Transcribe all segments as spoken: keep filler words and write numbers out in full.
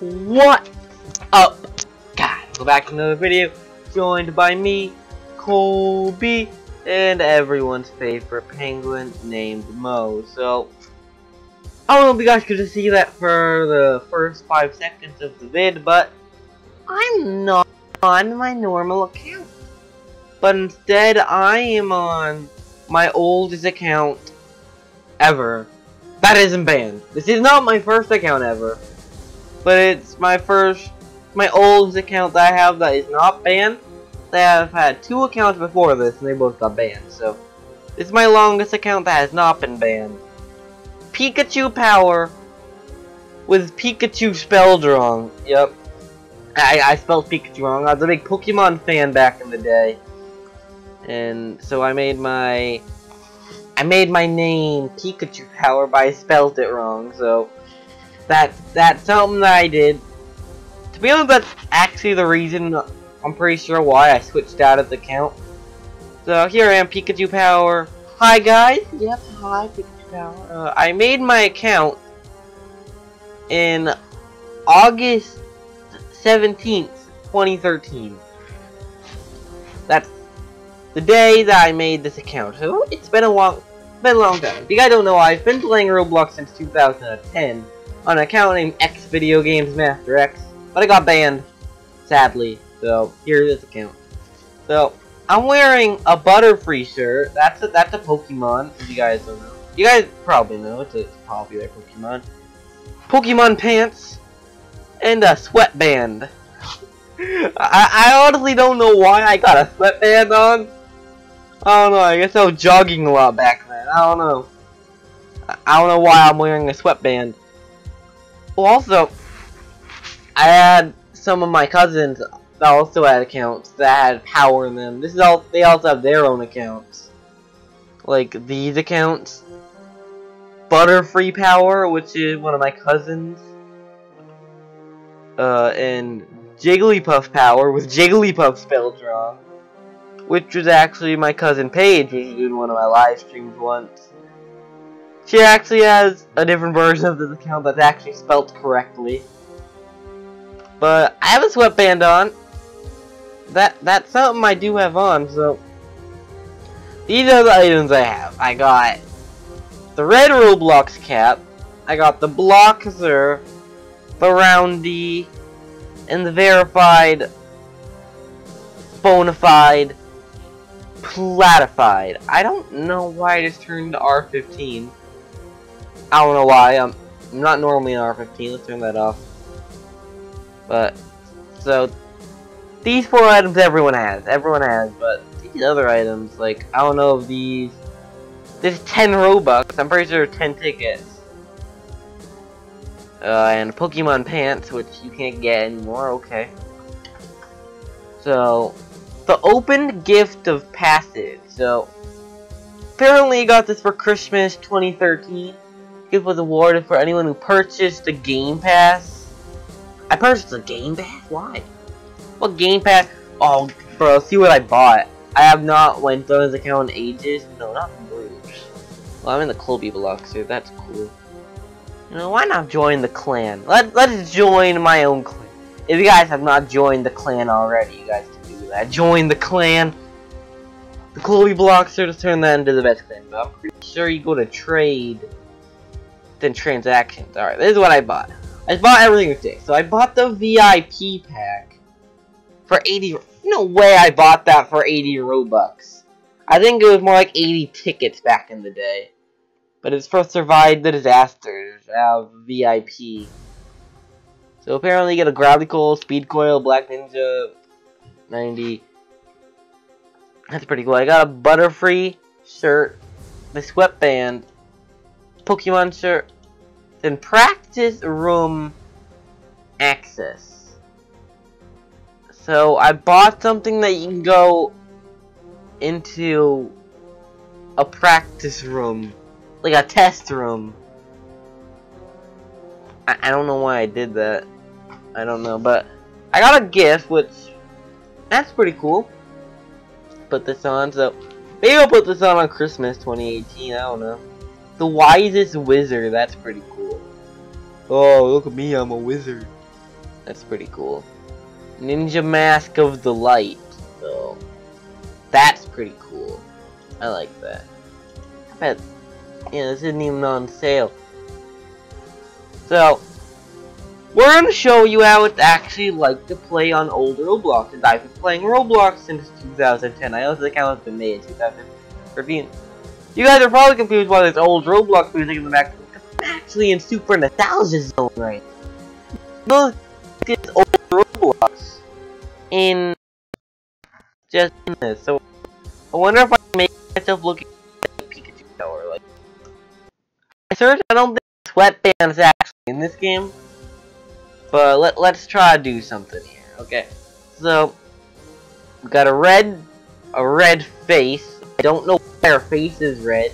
What up, guys? Go back to another video, joined by me, Colbe, and everyone's favorite penguin named Mo. So, I don't know if you guys could just see that for the first five seconds of the vid, but I'm not on my normal account. But instead, I am on my oldest account ever. That isn't banned. This is not my first account ever. But it's my first, my oldest account that I have that is not banned. I have had two accounts before this and they both got banned, so. It's my longest account that has not been banned. Pikachu Power with Pikachu spelled wrong. Yep. I, I spelled Pikachu wrong. I was a big Pokemon fan back in the day. And so I made my, I made my name Pikachu Power, but I spelled it wrong, so. That, that's something that I did. To be honest, that's actually the reason, I'm pretty sure, why I switched out of the account. So here I am, Pikachu Power. Hi guys! Yep, hi Pikachu Power. Uh, I made my account in August seventeenth, twenty thirteen. That's the day that I made this account. So it's been a long, been a long time. If you guys don't know, I've been playing Roblox since two thousand ten. On an account named X Video Games Master X, but I got banned, sadly. So here is this account. So I'm wearing a Butterfree shirt. That's a, that's a Pokemon. If you guys don't know, you guys probably know it's a, it's a popular Pokemon. Pokemon pants and a sweatband. I, I honestly don't know why I got a sweatband on. I don't know. I guess I was jogging a lot back then. I don't know. I, I don't know why I'm wearing a sweatband. Also, I had some of my cousins that also had accounts that had power in them. This is all, they also have their own accounts, like these accounts. Butterfree Power, which is one of my cousins, uh, and Jigglypuff Power with Jigglypuff spelled wrong, which was actually my cousin Paige, who did one of my live streams once. She actually has a different version of this account that's actually spelled correctly. But I have a sweatband on. That that's something I do have on, so these are the items I have. I got the red Roblox cap, I got the Blockster, the Roundy, and the verified bonafide platified. I don't know why I just turned to R fifteen. I don't know why. I'm not normally in R fifteen. Let's turn that off. But so these four items everyone has. Everyone has. But these other items, like I don't know if these. There's ten Robux. I'm pretty sure ten tickets. Uh, and Pokemon pants, which you can't get anymore. Okay. So the open gift of passage. So apparently, I got this for Christmas twenty thirteen. Gift was awarded for anyone who purchased the Game Pass. I purchased a Game Pass? Why? What Game Pass? Oh, bro, see what I bought. I have not went on his account in ages. No, not Bruges. Well, I'm in the Kloby Blockster. That's cool. You know, why not join the clan? Let, let's join my own clan. If you guys have not joined the clan already, you guys can do that. Join the clan. The Kloby Blockster, to turn that into the best clan. But I'm pretty sure you go to trade. Than transactions. Alright, this is what I bought. I bought everything today. So I bought the V I P pack for eighty. No way I bought that for eighty Robux. I think it was more like eighty tickets back in the day. But it's for Survive the Disasters of V I P. So apparently you get a Gravity Coil, Speed Coil, Black Ninja ninety. That's pretty cool. I got a Butterfree shirt, the sweatband, Pokemon shirt, then practice room access. So I bought something that you can go into a practice room, like a test room. I, I don't know why I did that. I don't know, but I got a gift, which that's pretty cool. Put this on, so maybe I'll put this on on Christmas twenty eighteen. I don't know. The wisest wizard, that's pretty cool. Oh, look at me, I'm a wizard. That's pretty cool. Ninja Mask of the Light, though. That's pretty cool. I like that. I bet. Yeah, this isn't even on sale. So, we're gonna show you how it's actually like to play on old Roblox. And I've been playing Roblox since two thousand ten. I know the account has been made in two thousand thirteen. You guys are probably confused why there's old Roblox music in the back. I'm actually in Super Nostalgia Zone right now. It's old Roblox in just in this. So, I wonder if I can make myself look like Pikachu Power. Like, I searched, I don't think sweatbands actually in this game, but let, let's try to do something here. Okay, so we got a red a red face. I don't know why our face is red.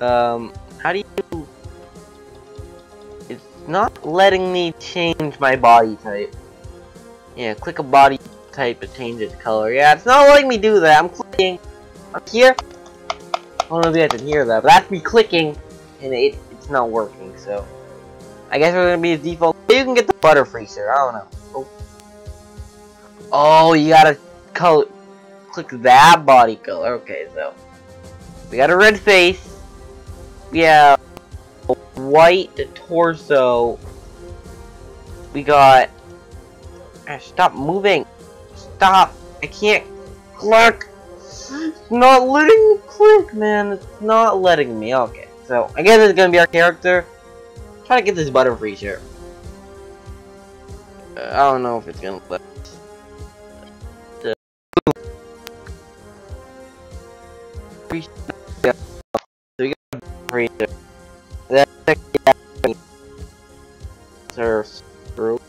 Um how do you, it's not letting me change my body type. Yeah, click a body type to change its color. Yeah, it's not letting me do that. I'm clicking. I'm here. I don't know if you guys can hear that, but that's me clicking and it not working, so I guess we're gonna be a default. You can get the Butterfree, sir. I don't know. Oh, oh you gotta color, click that body color. Okay, so we got a red face. We have a white torso. We got. Gosh, stop moving. Stop. I can't click. It's not letting me click, man. It's not letting me. Okay. So, I guess this is gonna be our character. Try to get this Butterfree shirt. Uh, I don't know if it's gonna let us. So, we got a Butterfree shirt. That's actually Sir, screw.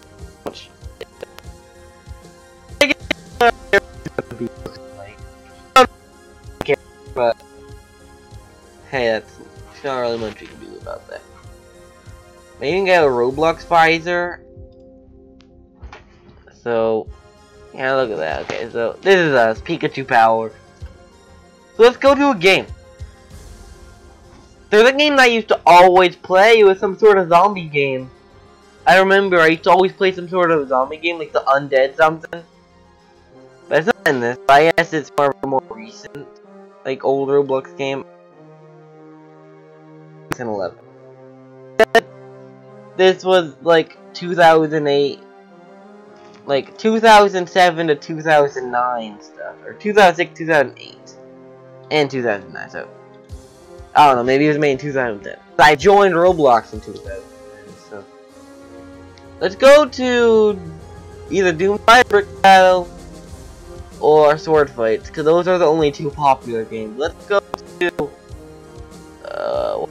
I guess it's gonna be like. I don't care, but. Hey, that's. There's not really much we can do about that. Maybe we got a Roblox visor. So, yeah, look at that. Okay, so this is us, Pikachu Power. So let's go to a game. There's a game that I used to always play. It was some sort of zombie game. I remember I used to always play some sort of zombie game, like the Undead something. But it's not in this. I guess it's more more recent, like old Roblox game. eleven. This was like two thousand eight, like two thousand seven to two thousand nine stuff, or two thousand six, two thousand eight, and two thousand nine. So I don't know. Maybe it was made in two thousand ten. I joined Roblox in two thousand nine. So let's go to either Doomfire, Brick Battle, or Sword Fight, because those are the only two popular games. Let's go to. Uh,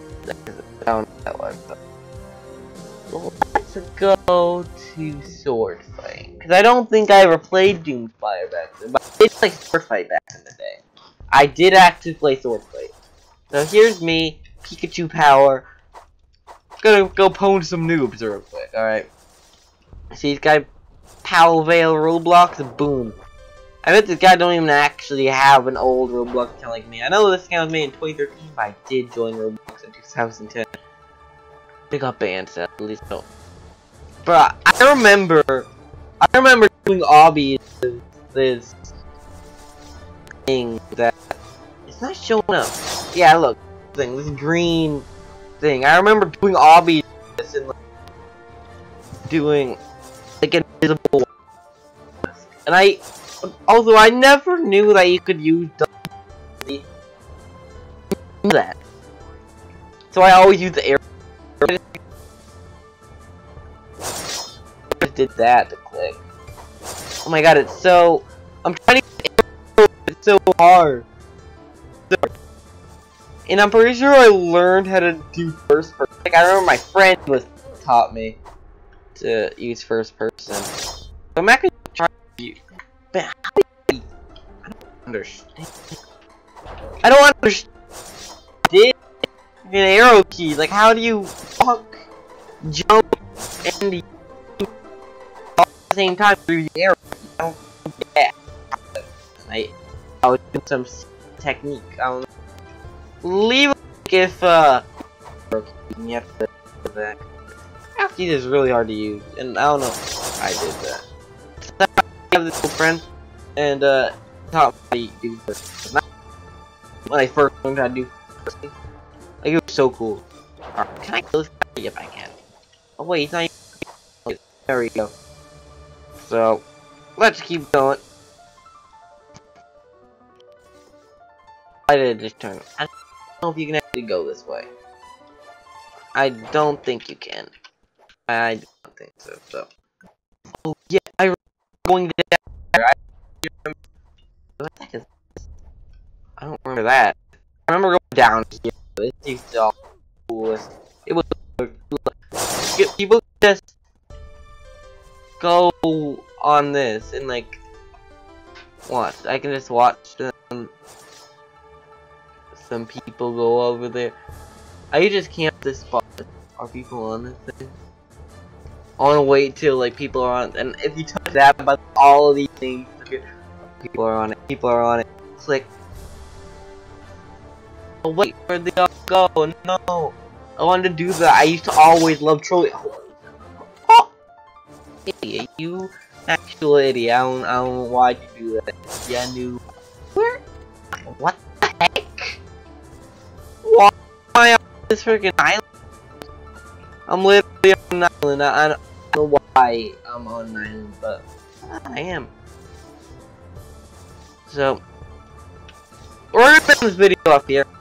down that one. So let's go to Sword Fight, because I don't think I ever played Doomfire back then, but I did play Sword Fight back in the day. I did actually play Sword Fight. So here's me, Pikachu Power. I'm gonna go pwn some noobs real quick. All right. See this guy, Powell Vale Roblox. Boom. I bet this guy don't even actually have an old Roblox account like me. I know this account was made in twenty thirteen, but I did join Roblox in two thousand ten. They got banned, so at least don't. Bruh, I remember, I remember doing Obby this, this thing that, it's not showing up. Yeah, look, thing, this green thing. I remember doing Obby this and like, doing like invisible, and I. Although I never knew that you could use that, so I always use the air. I just did that to click. Oh my god, it's so. I'm trying to get air, it's so hard. And I'm pretty sure I learned how to do first person. Like I remember my friend was taught me to use first person. So I'm actually trying to use. But how do you, I don't understand. I don't understand. Did an arrow key? Like, how do you fuck, jump, and you all at the same time through the arrow key? I don't get it. I, I was doing some technique. I don't know. Leave it if uh, you have to go back. Arrow key is really hard to use, and I don't know. I did that. So I have this old friend, and uh, taught me how to do this. When I first learned how to do this, like, it was so cool. Right, can I kill this guy? Yep, I can. Oh wait, he's not even... There we go. So, let's keep going. I did this turn. I don't know if you can actually go this way. I don't think you can. I don't think so, so... Oh yeah, I'm going down there. I don't remember... I don't remember that. I remember going down here. This used to all the coolest. It was... People just... go on this and like... watch. I can just watch them... some people go over there. I just can't this spot. Are people on this thing? I wanna wait till like people are on, and if you touch that about all of these things, people are on it, people are on it, click. Oh wait, where'd they all go? No! I wanted to do that. I used to always love trolling. Oh! Idiot, you actual idiot. I don't, I don't know why you do that. Yeah, I knew. Where? What the heck? Why am I on this freaking island? I'm literally on an island. I, I don't know why I'm on an island, but I am. So, we're gonna end this video off here.